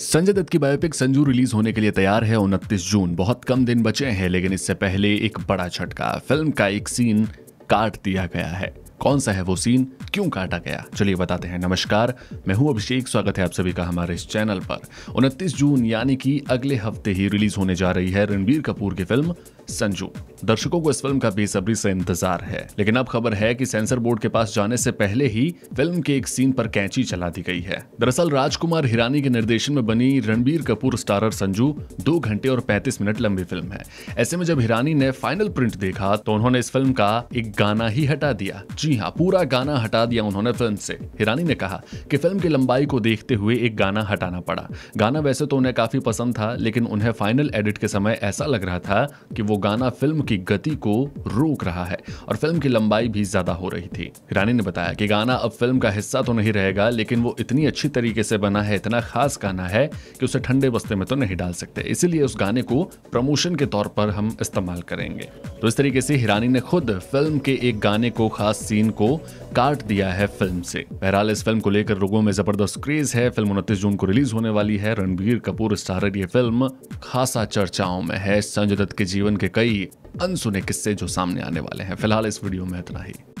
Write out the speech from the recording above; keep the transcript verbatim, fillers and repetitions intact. संजय दत्त की biopic Sanju release होने के लिए तैयार है उनतीस जून। बहुत कम दिन बचे हैं, लेकिन इससे पहले एक बड़ा झटका, फिल्म का एक सीन काट दिया गया है। कौन सा है वो सीन, क्यों काटा गया, चलिए बताते हैं। नमस्कार, मैं हूं अभिषेक, स्वागत है आप सभी का हमारे इस चैनल पर। उनतीस जून यानी कि अगले हफ्ते ही रिलीज होने जा रही है रणबीर कपूर की फिल्म संजू। दर्शकों को इस फिल्म का बेसब्री से इंतजार है, लेकिन अब खबर है कि सेंसर बोर्ड के पास जाने से पहले ही फिल्म के एक सीन पर कैंची चला दी गई है। दरअसल राजकुमार हिरानी के निर्देशन में बनी रणबीर कपूर स्टारर संजू दो घंटे और पैंतीस मिनट लंबी फिल्म है। ऐसे में जब हिरानी ने फाइनल प्रिंट देखा तो उन्होंने इस फिल्म का एक गाना ही हटा दिया। जी हाँ, पूरा गाना हटा दिया उन्होंने फिल्म से। हिरानी ने कहा कि फिल्म की लंबाई को देखते हुए एक गाना हटाना पड़ा। गाना वैसे तो उन्हें काफी पसंद था, लेकिन उन्हें फाइनल एडिट के समय ऐसा लग रहा था कि वो गाना फिल्म की गति को रोक रहा है और फिल्म की लंबाई भी ज्यादा हो रही थी। हिरानी ने बताया कि गाना अब फिल्म का हिस्सा तो नहीं रहेगा, लेकिन वो इतनी अच्छी तरीके से बना है, इतना खास गाना है कि उसे ठंडे बस्ते में तो नहीं डाल सकते, इसीलिए उस गाने को प्रमोशन के तौर पर हम इस्तेमाल करेंगे। तो इस तरीके से हिरानी ने खुद फिल्म के एक गाने को, खास सीन को काट दिया है फिल्म से। बहरहाल इस फिल्म को लेकर लोगों में जबरदस्त क्रेज है। फिल्म उनतीस जून को रिलीज होने वाली है। रणबीर कपूर स्टारर ये फिल्म खासा चर्चाओं में है। संजय दत्त के जीवन के कई अनसुने किस्से जो सामने आने वाले हैं। फिलहाल इस वीडियो में इतना ही।